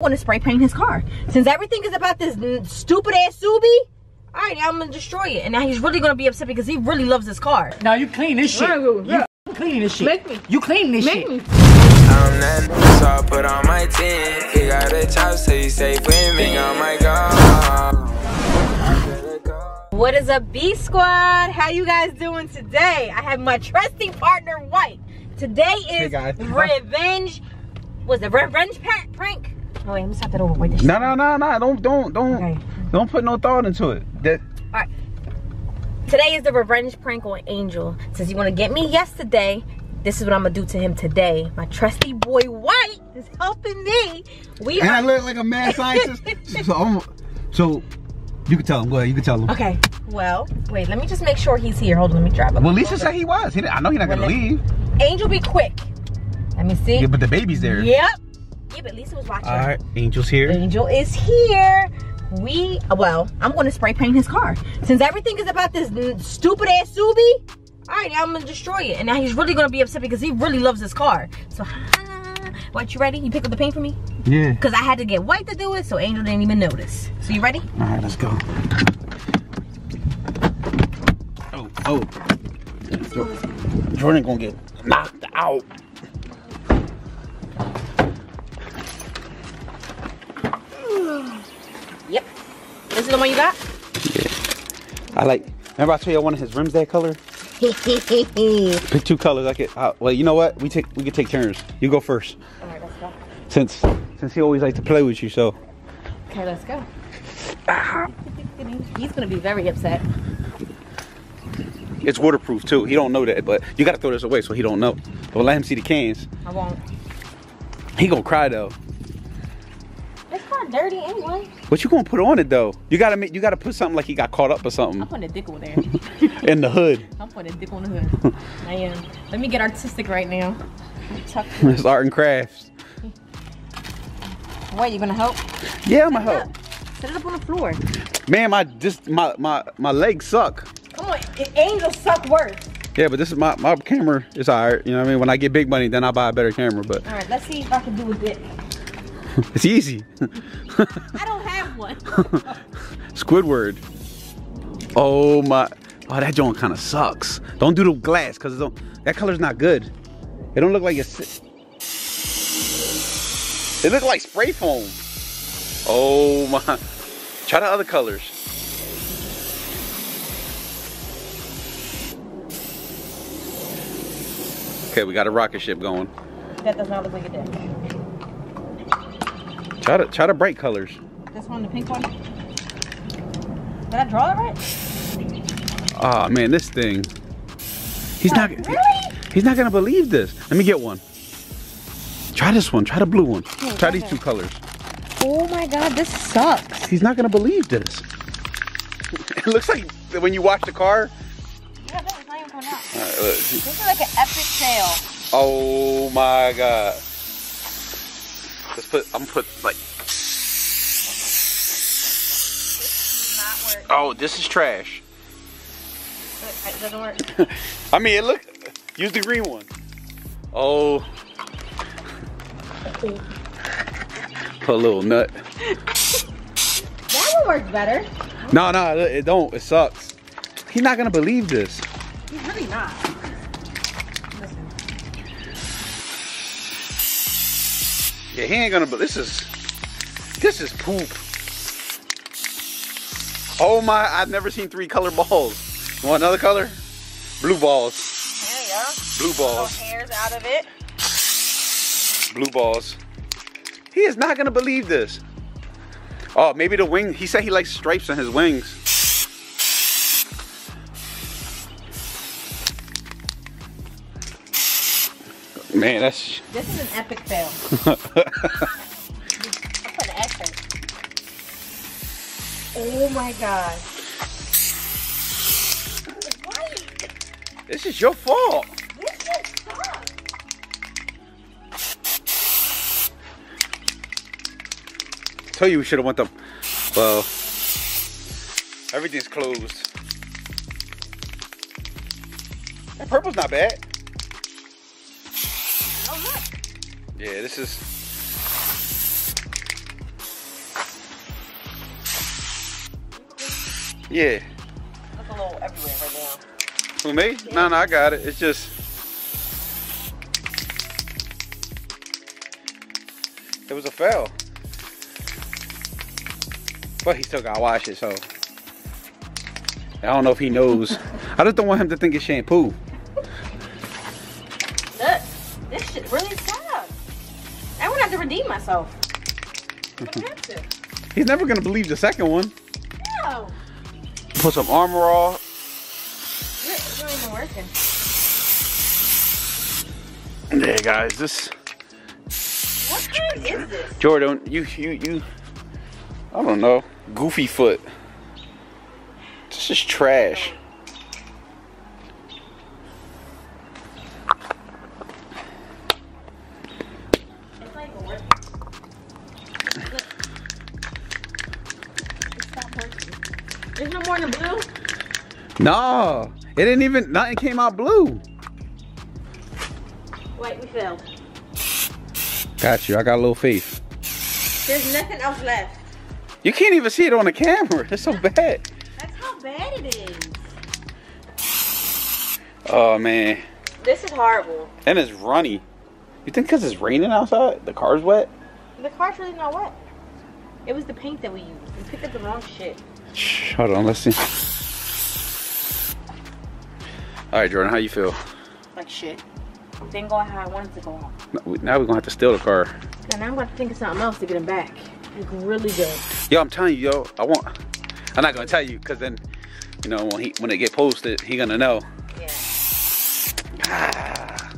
want to spray paint his car. Since everything is about this stupid ass Subi, all right, I'm gonna destroy it. And now he's really gonna be upset because he really loves his car. Now you clean this shit. Yeah. You clean this shit. Make me. You clean this shit. Make me. I'm that, so I put on my tin. He got a chop, so you safe with me. Oh my God. What is up, B Squad? How you guys doing today? I have my trusty partner, White. Today is revenge. Was it revenge prank? Oh, wait, let me stop that over with this. No. Don't put no thought into it. All right. Today is the revenge prank on Angel. Since you want to get me yesterday, this is what I'm gonna do to him today. My trusty boy White is helping me. I look like a mad scientist. So you can tell him. Go ahead. You can tell him. Okay. Well, wait. Let me just make sure he's here. Hold on. Let me drive up. Well, Lisa said he was. I know he's not gonna leave. Angel, be quick. Let me see. Yeah, but the baby's there. Yep. Yeah, but Lisa was watching. All right, Angel's here. Angel is here. I'm going to spray paint his car. Since everything is about this stupid ass Subi, all right, I'm going to destroy it. And now he's really going to be upset because he really loves his car. So, what, you ready? You pick up the paint for me? Yeah. Because I had to get White to do it, so Angel didn't even notice. So, you ready? All right, let's go. Oh. Jordan going to get knocked out. Yep. This is the one you got? Yeah. Remember I told you I wanted his rims that color? Pick two colors. Well, you know what? We could take turns. You go first. All right, let's go. Since he always likes to play with you, so. Okay, let's go. He's gonna be very upset. It's waterproof too. He don't know that, but you gotta throw this away so he don't know. But let him see the cans. I won't. He gonna cry though. It's not dirty anyway. What you gonna put on it though? You gotta put something like he got caught up or something. I'm putting a dick on there. In the hood. I'm putting a dick on the hood. I am. Let me get artistic right now. It's art and crafts. What, you gonna help? Yeah, I'm gonna help. Set it up on the floor. Man, my legs suck. Come on, Angels suck worse. Yeah, but this is my camera. It's alright. You know what I mean? When I get big money, then I'll buy a better camera. But alright, let's see if I can do with it. It's easy. I don't have one. Squidward. Oh my! Oh, that joint kind of sucks. Don't do the glass because that color's not good. It don't look like it's. It look like spray foam. Oh my! Try the other colors. Okay, we got a rocket ship going. That does not look like a dick. Try to bright colors. This one, the pink one. Did I draw it right? Oh man, this thing. He's not gonna believe this. Let me get one. Try this one. Try the blue one. Hey, try these two colors. Oh my God, this sucks. He's not gonna believe this. It looks like when you wash the car. Yeah, this is not even going out. All right, this is like an epic fail. Oh my God. I'm gonna put like. This does not work. Oh, this is trash. It doesn't work. I mean, use the green one. Oh. Okay. Put a little nut. That one works better. No, it don't. It sucks. He's not gonna believe this. He's really not. Yeah, he ain't gonna, but this is poop. Oh my, I've never seen three color balls. You want another color? Blue balls. There you go. Blue balls. Little hairs out of it. Blue balls. He is not gonna believe this. Oh, maybe the wing, he said he likes stripes on his wings. Man, this is an epic fail. I put an X in. Oh my God. This is your fault. This is tough. I told you we should have went the. Well, everything's closed. That purple's not bad. Yeah, this is. Yeah. That's a little everywhere right now. For me? Yeah. No, I got it. It's just... it was a fail. But he still gotta wash it, so... I don't know if he knows. I just don't want him to think it's shampoo. Look, this shit really sucks. I would have to redeem myself. He's never gonna believe the second one. No. Put some armor on. It's not even working. There, guys. This. What kind is this? Jordan, you. I don't know. Goofy foot. This is trash. It's not even working. Look. It stopped working. There's no more in the blue? No. It didn't even, nothing came out blue. Wait, we failed. Got you. I got a little faith. There's nothing else left. You can't even see it on the camera. It's so bad. Bad it is. Oh man, this is horrible. And it's runny. You think because it's raining outside the car's wet? The car's really not wet. It was the paint that we used. We picked up the wrong shit. Shh, hold on, let's see. All right, Jordan, how you feel? Like shit. It didn't go out how I wanted to go out. Now we're gonna have to steal the car. Now I'm gonna have to think of something else to get him back. It's really good. Yo, I'm telling you, yo, I'm not gonna tell you, cause then, you know, when it get posted, he gonna know. Yeah. Ah.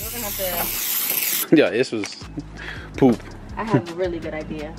We're gonna have to. Yeah, this was poop. I have a really good idea.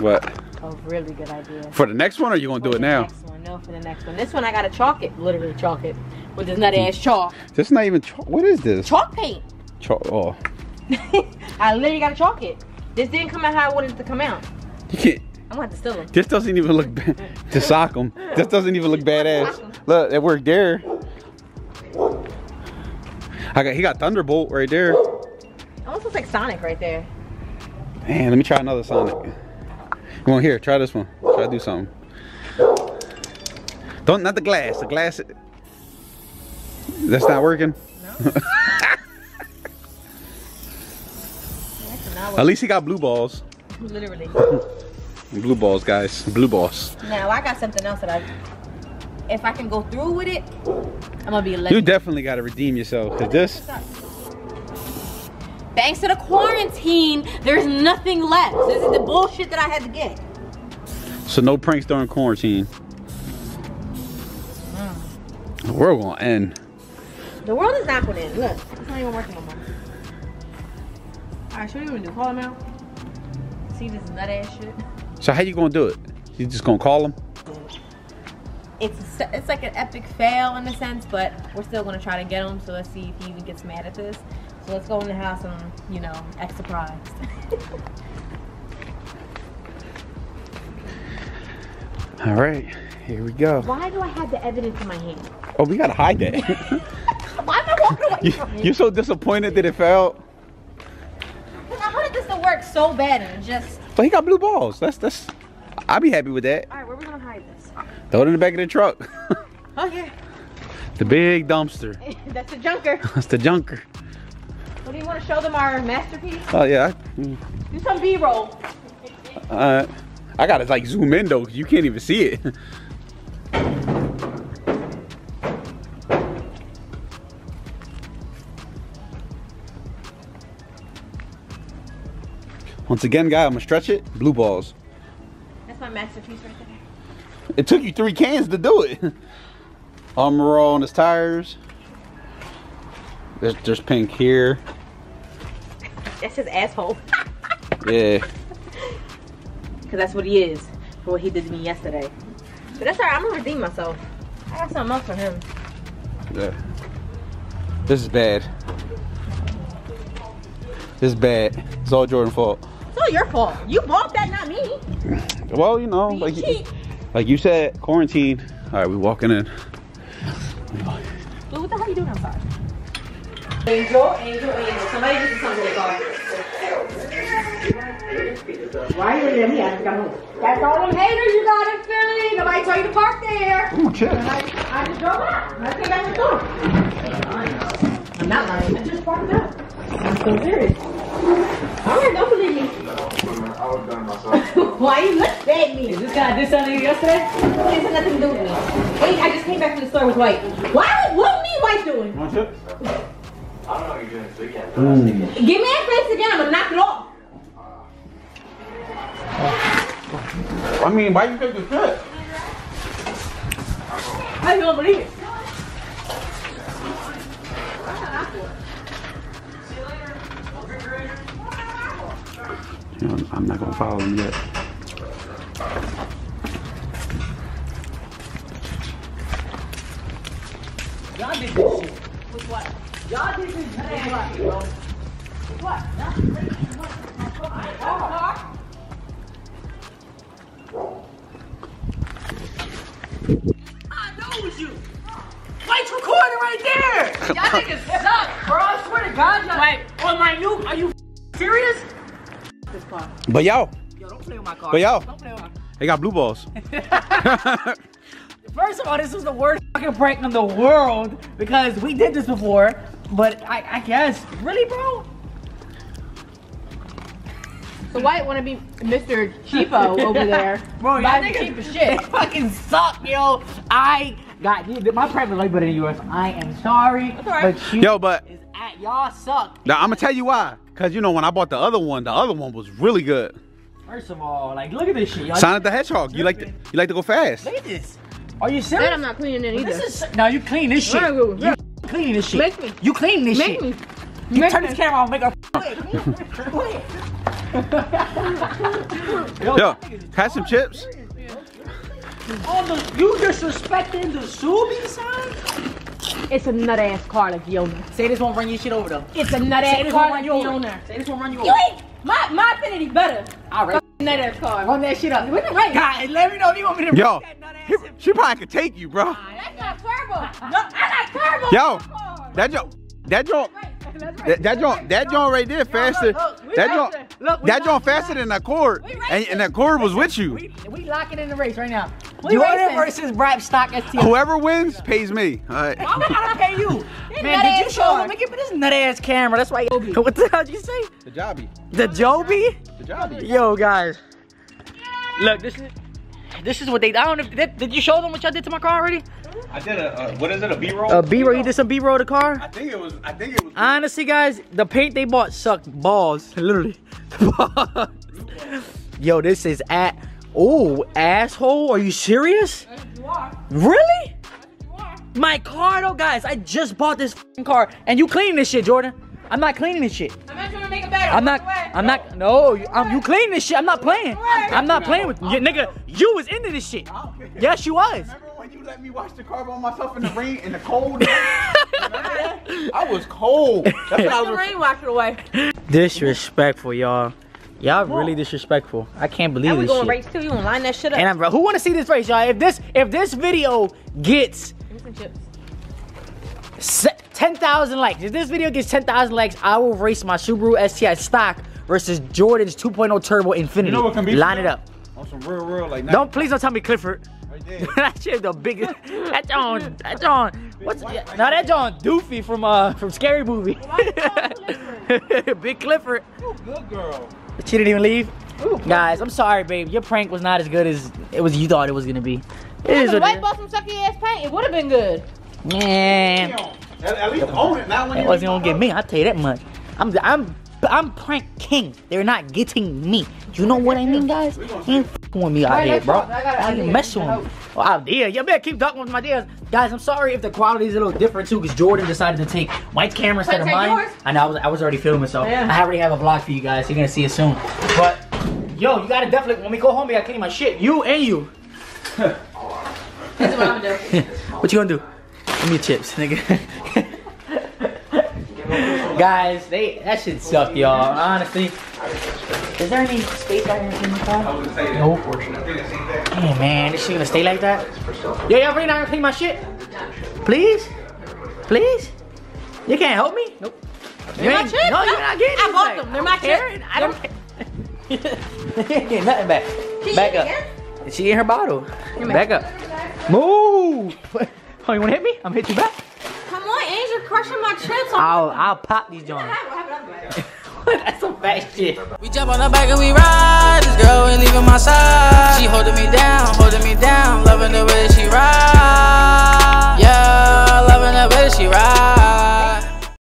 What? A really good idea. For the next one, or you gonna do it now? Next one. No, for the next one. This one I gotta chalk it, literally chalk it with this nutty ass chalk. This is not even chalk. What is this? Chalk paint. Chalk. Oh. I literally gotta chalk it. This didn't come out how I wanted it to come out. You can't. I'm gonna have to steal them. This doesn't even look bad. To sock them. This doesn't even look badass. Look, it worked there. He got Thunderbolt right there. Almost looks like Sonic right there. Man, let me try another Sonic. Come on, here, try this one. Try to do something. Don't, not the glass. The glass. That's not working. No. At least he got blue balls. Literally. Blue balls, guys. Blue balls. Now I got something else that if I can go through with it, I'm gonna be lucky. You definitely gotta redeem yourself. Cause this. Thanks to the quarantine, there's nothing left. This is the bullshit that I had to get. So no pranks during quarantine. Mm. The world gonna end. The world is not gonna end. Look, it's not even working no more. All right, so what are we gonna do? Call him out. See this nut ass shit. So how you gonna do it? You just gonna call him? It's like an epic fail in a sense, but we're still gonna try to get him. So let's see if he even gets mad at this. So let's go in the house and, you know, act surprised. All right, here we go. Why do I have the evidence in my hand? Oh, we gotta hide that. Why am I walking away from you? You're so disappointed that it failed. Cause I wanted this to work so bad and just. But he got blue balls. That's. I'll be happy with that. All right, where are we gonna hide this? Throw it in the back of the truck. Oh yeah. The big dumpster. That's the junker. That's the junker. What do you want to show them our masterpiece? Oh yeah. Do some B-roll. I gotta like zoom in though, cause you can't even see it. Once again, guy, I'm gonna stretch it. Blue balls. That's my masterpiece right there. It took you 3 cans to do it. Armor on his tires. There's pink here. That's his asshole. Yeah. Because that's what he is. For what he did to me yesterday. But that's alright, I'm gonna redeem myself. I got something else for him. Yeah. This is bad. This is bad. It's all Jordan's fault. It's all your fault. You bought that, not me. Well, you know, like you said, quarantine. All right, we walking in. What the hell are you doing outside? Angel. Somebody just did something to the car. Why are you letting me ask? That's all them haters you got in Philly. Nobody told you to park there. Oh, check. I just drove out. I came back to the car. I'm not lying. I just parked up. I'm so serious. All right, don't believe me. I was done myself. Why you looked at me? Is this guy did something yesterday? It has nothing to do with me. Wait, I just came back from the store with White. What me White doing? You want chips? I don't know what you're doing. So you can't give me a face again. I'm gonna knock it off. I mean, why you take the shit? I don't believe it. I'm not gonna follow him yet. Y'all did this shit. With what? Y'all did this shit. With what? I know it's you. White's recording right there. Y'all niggas suck, bro. I swear to God, y'all. Like, on my new, are you serious? This car. But y'all. Yo, don't play with my car. But y'all. Don't play with my car. They got blue balls. First of all, this was the worst fucking prank in the world because we did this before, but I guess. Really, bro? So White wanna be Mr. Cheapo over there. Bro, y'all niggas shit. They fucking suck, yo. I got you. My private life better than yours. I am sorry. That's all right. But you y'all suck. Now I'ma tell you why. Cause you know when I bought the other one was really good. First of all, like look at this shit. Sonic the Hedgehog. You like to go fast. Look at this. Are you serious? And I'm not cleaning it either. This is, now you clean this shit. You clean this shit. Make me. You clean this shit. Make me. You make turn me. This camera on. Make a. Yo, had some chips. Yeah. Oh, the, you disrespecting the Subi sign? It's a nut ass car like the owner. Say this won't run your shit over though. It's a nut ass car like the owner. Say this won't run you over. You ain't my Infiniti better. All right. Nut ass car. Run that shit up. What's it right? God, let me know if you want me to run that nut ass. Yo, she probably could take you, bro. That's not turbo. No, I got turbo. Yo, that joint right there faster. That joint faster than Accord. And Accord was with you. We locking in the race right now. Jordan versus Brap Stock STI. Whoever wins pays me. All right. Why would I pay you? Man, did you show him? Give me this nut ass camera. That's why. What the hell did you say? The Jobby. The Joby? The Jobby. Yo, guys. Look, this is what they. I don't know. Did you show them what y'all did to my car already? I did what is it, a B-roll? A B-roll, you did some B-roll to the car? I think it was. Honestly, guys, the paint they bought sucked balls, literally. Balls. Yo, this is at, oh, asshole, are you serious? I think you are. Really? I think you are. My car though, guys, I just bought this f***ing car, and you clean this shit, Jordan. I'm not cleaning this shit. I'm not trying to make it better. You clean this shit. I'm not playing. I'm not playing with you, nigga. You was into this shit. Yes, you was. Remember when you let me watch the car by myself in the rain, in the cold? I was cold. That's what I was. The rain washed it away. Disrespectful, y'all. Y'all really disrespectful. I can't believe this shit. And we going race too. You gonna line that shit up? And I'm. Who wanna see this race, y'all? If this video gets. Give me some chips. 10,000 likes. If this video gets 10,000 likes, I will race my Subaru STI stock versus Jordan's 2.0 Turbo Infiniti. You know what can be line it up. On some real, like. Please don't tell me Clifford. Right there. That shit the biggest. That's on. What's that? Now that's on Doofy from Scary Movie. Clifford? Big Clifford. You good girl. But she didn't even leave. Ooh, guys, I'm sorry, babe. Your prank was not as good as it was. You thought it was gonna be. White bought some sucky ass paint. It would have been good. Man, at least own it. Not when it wasn't gonna get me. I'll tell you that much. I'm prank king. They're not getting me. You know what I mean, guys? You ain't fucking with me out there, bro. I ain't messing with me. Oh, out there, you better keep ducking with my ideas, guys. I'm sorry if the quality is a little different too, because Jordan decided to take White's camera instead of mine. Yours? I know I was already filming, so yeah. I already have a vlog for you guys. You're gonna see it soon. But yo, you gotta definitely when we go home, we gotta clean my shit. You and you. That's what I'm gonna do. What you gonna do? Give me chips, nigga. Guys, that shit sucked, y'all. Honestly. Is there any space out here in the car? Nope. Hey, man, this shit gonna stay like that? Yo, y'all really not gonna clean my shit? Please? Please? You can't help me? Nope. They're my chips. No, you're not getting them. I bought them. They're my chips. I don't care. Nothing back. Back up. She in her bottle. Back up. Move! Oh, you wanna hit me? I'm gonna hit you back. Come on, Angel, crushing my chest. I'll pop these joints. That's some fat shit. We jump on the bike and we ride. This girl ain't leaving my side. She holding me down, holding me down.